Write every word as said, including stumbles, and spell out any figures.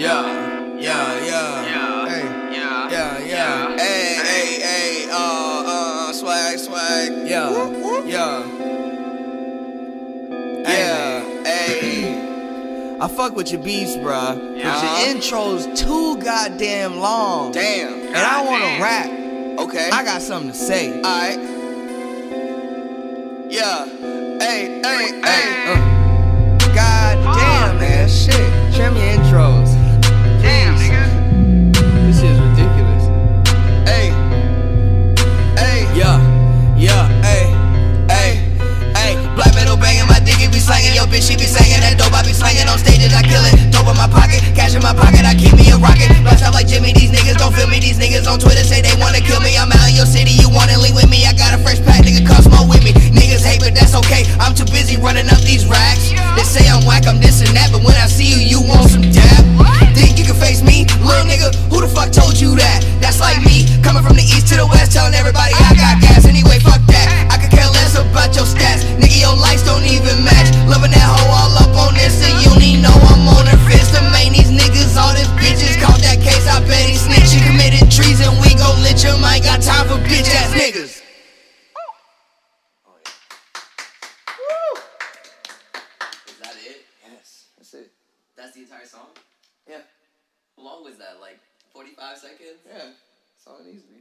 Yeah, yeah, yeah, yeah, hey, yeah, yeah, yeah, hey, hey, hey, uh, uh, swag, swag, yeah, whoop, whoop. Yeah, yeah, hey, I fuck with your beats, bruh, yeah. But your intro's too goddamn long. Damn, and God I wanna damn. Rap. Okay, I got something to say. All right, yeah, hey, hey, hey, uh. Goddamn, oh, man, shit, trim your intros. Damn, nigga, this shit is ridiculous. Hey, hey, yeah, yeah, hey, hey, hey. Black metal banging, my dick it be slanging. Yo, bitch, she be singing that dope. I be slanging on stages, I kill it. Dope in my pocket, cash in my pocket, I keep me a rocket. Blast out like Jimmy, these niggas don't feel me. These niggas on Twitter say they wanna kill me. I'm out in your city, you wanna leave with me? I got a fresh pack, nigga, come smoke with me. Niggas hate, but that's okay. I'm too busy running up these racks. They say I'm whack, I'm this and that, but when I see you, you want some dab. Think you can face me? Little nigga, who the fuck told you that? That's like me, coming from the east to the west, telling everybody I got gas. Anyway, fuck that, I could care less about your stats. Nigga, your likes don't even match. Loving that hoe all up on this, and you need know I'm on her fist. The main these niggas, all this bitches. Caught that case, I bet he snitched. He committed treason, we gon' lynch him. I ain't got time for bitch ass niggas. That's the entire song? Yeah. How long was that? Like forty-five seconds? Yeah. That's all it needs to be.